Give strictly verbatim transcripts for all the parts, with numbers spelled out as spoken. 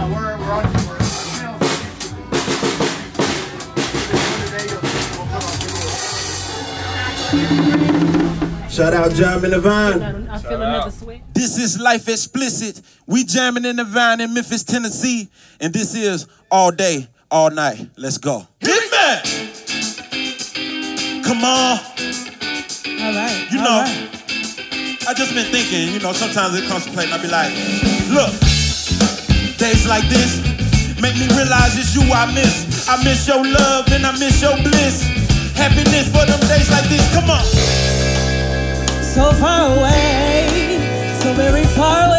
Yeah, we're we're on we're on video. Shout out Jam in the Van. I feel another sweat. This is Life Explicit. We jamming in the van in Memphis, Tennessee, and this is all day, all night. Let's go. Get mad. Come on. All right. You all know. Right. I just been thinking, you know, sometimes it comes to play and I be like, look, days like this make me realize it's you I miss. I miss your love and I miss your bliss. Happiness for them days like this, come on. So far away, so very far away.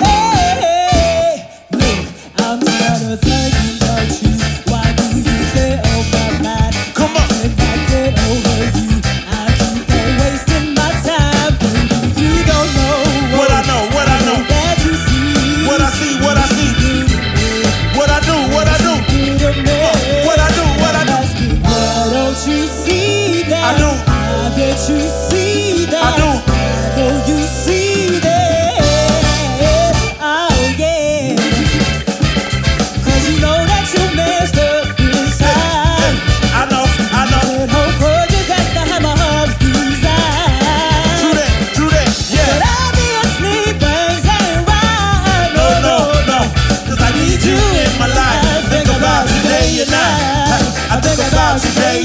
Hey, look, I'm tired of thinking about you. Why do you stay over mine? Come on. If I get over you, you see that, I do. I know you see that, oh yeah. Cause you know that you messed up inside. I know, I know. That whole project has to have a hub's design. True that, true that, yeah. But obviously things ain't right. No, no, no, cause I need you in my life. I think about you day and night.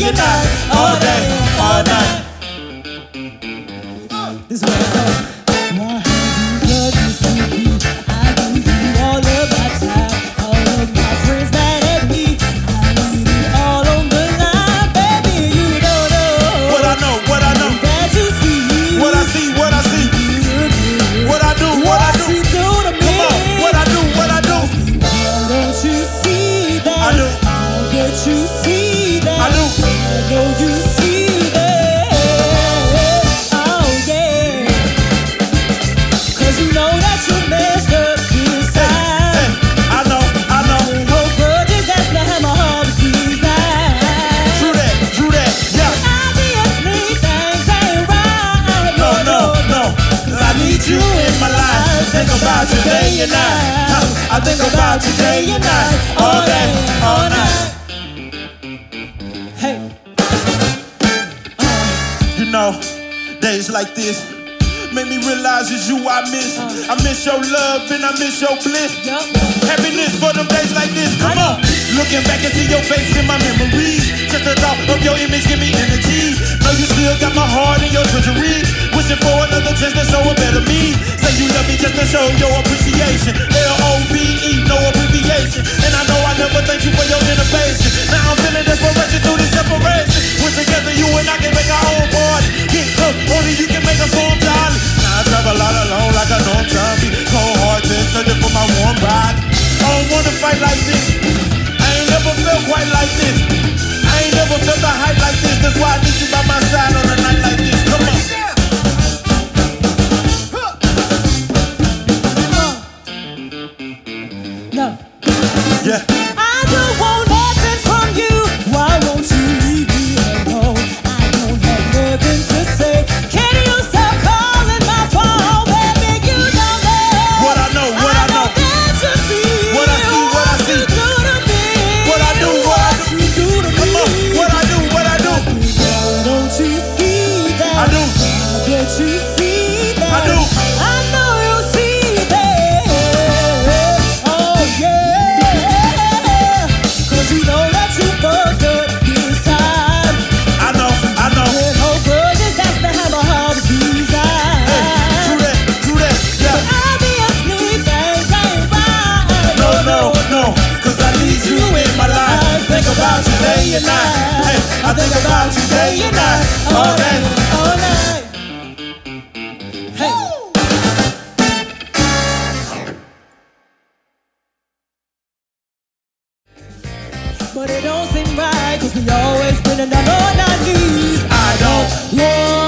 I think about you day and night. All day, all night. This way I go. More hands love you, see me. I give you all of my time. All of my friends mad at me. I need it all on the line, baby. You don't know what I know, what I know. That you see what I see, what I see. What I do, what I do. Come on, what I do, what I do. Why don't you see that? I do. Why don't you see that? I do. Why don't you see that? I think about you day and night. I think about you day and night. All day, all night. Hey, uh, you know, days like this make me realize it's you I miss. uh, I miss your love and I miss your bliss. Yep. Happiness for them days like this, come on. Looking back and see your face in my memories. Just the thought of your image give me energy. Know you still got my heart in your treasury. Wishing for another chance to show a better me. Say you love me just to show your appreciation. L O V E, no abbreviation. And I know I never thank you for your innovation. Now I'm feeling desperation through this separation. We're together, you and I can make our own party. Get cooked, only you can make us warm, darling. Now I travel all alone like I don't try me. Cold hard, just searching for my warm body. I don't wanna fight like this. I ain't never felt quite like this. I ain't never felt the hype like this. That's why I need you by my side on a night like this. Come on. Yeah. I don't want nothing from you. Why won't you leave me alone? I don't have nothing to say. Can you stop calling my phone? Baby, you don't know what I know, what I know. I know that you see what I see, what I see. What you do to me. What I do, what I do. Come on, what I do, what I do. Why don't you see that? I do. Why can't you see that? I do. I know you see that. Oh yeah. Day and night. Hey, I think about you day and night. All day, all night. Hey. But it don't seem right, cause we always been on our knees. I don't want